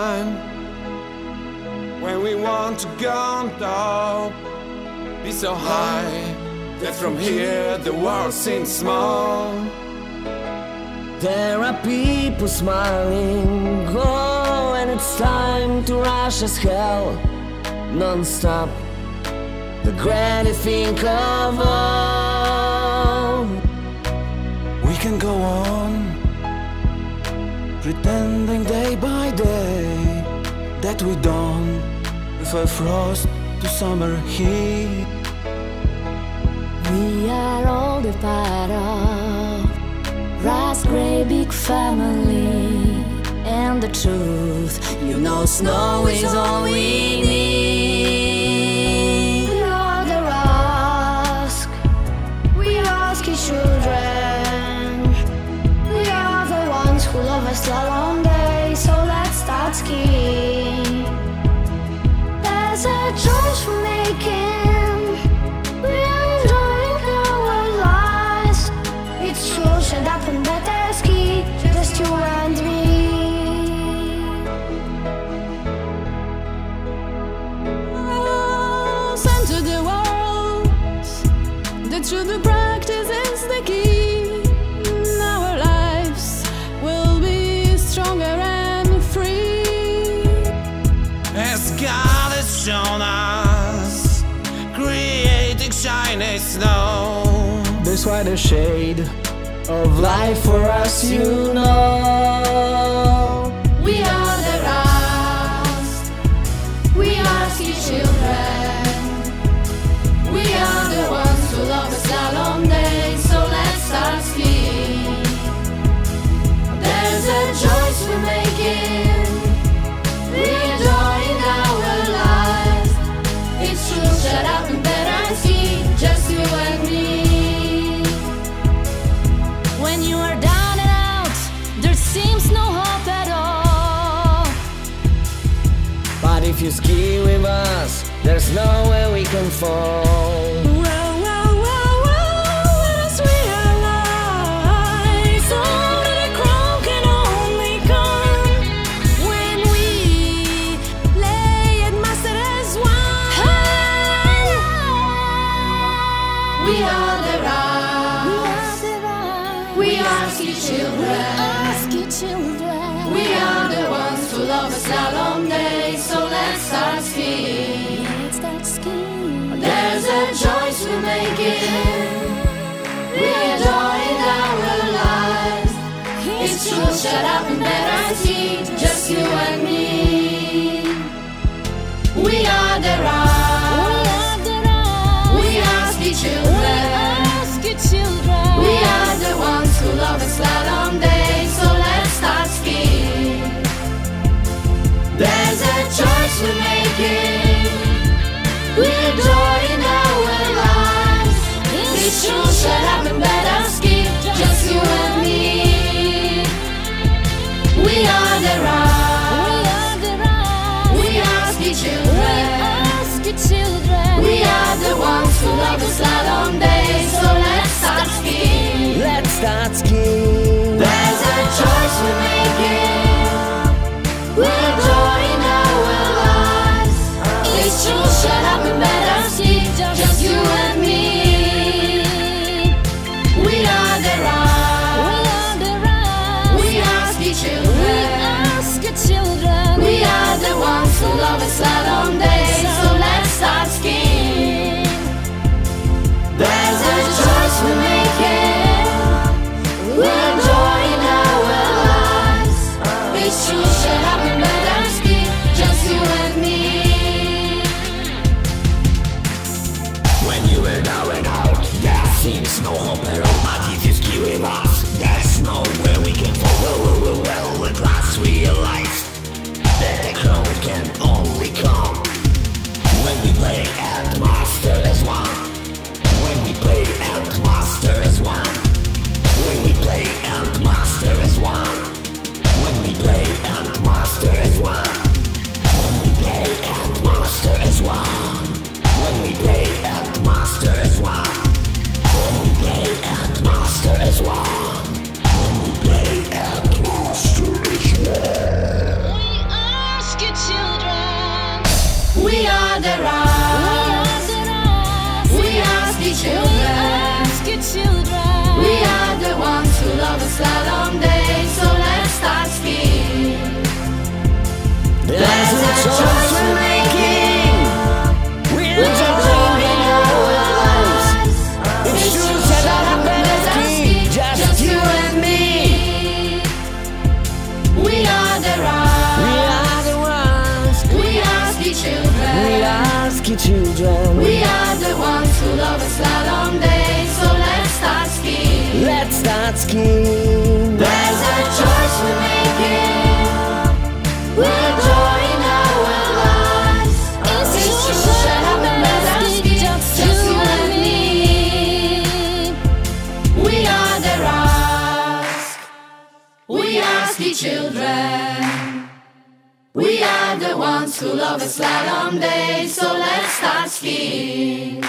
time when we want to go up, be so high that from here the world seems small. There are people smiling, oh, and it's time to rush as hell, non-stop, the greatest thing of all. We can go on pretending day by day that we don't prefer frost to summer heat. We are all the part of Rust Grey big family, and the truth, you know, snow is all we need. We are the Rusk, we are Rusky children, we are the ones who love us a long day, so let's start skiing. There's a choice for making, we are enjoying our lives, it's true, shut up and better ski, just you and me. Through the practice is the key. Our lives will be stronger and free. As God has shown us, creating shiny snow, this wider shade of life for us, you know. We are the Rust, we are sea children, we are the ones to love us a long day, so let's start skiing. There's a choice we're making, we're enjoying our lives, it's true, shut up and better ski, just you and me. When you are down and out, there seems no hope at all, but if you ski with us, there's nowhere we can fall. We are the Rust, we are ski children, we are the ones who love us a long day, so let's start skiing. There's a choice we're making, we're enjoying our lives, it's true, shut up and better ski, just you and me. We are the Rust, we are ski children, we are the ones who love us a long day, so let's start skiing. There's a choice we're making, we're enjoying our lives, it's true, shut up and better ski, just you and me. We are the Rust, we are ski children, we are the ones who love us a long day, so let's start skiing. Let's start skiing. There's a choice we're making, we're enjoying our lives, it's true, shut up and better ski, just you and me. We are the Rust, we are ski children, we are the ones who love us a long day, so let's start skiing. There's a choice we're making, we're enjoying our lives, it's true, shut up and better ski, just you and me. When you were down and out, there seems no hope at all, but if you ski with us, there's nowhere we can go. Well, at last realized that the crowd can only come when we play and master as one. When we play and master as one, when we play and master as one, when we play and master as one, when we play and master as one, when we play and master as one, when we play and master as one, when we play and master as one. children. We are the ones who love a slalom day, so let's start skiing. There's a choice we're making. We're dreaming our lives. It's shoes that are better than ski, just you and me. We are the ones. We are the ones. We are ski children. We are ski children. We are the ones who love a slalom day. Let's start skiing. There's a choice we're making. We're drawing our lives. It's just to shut up and let us be just you and me. We are the Rask. We are ski children. We are the ones who love a slalom day, so let's start skiing.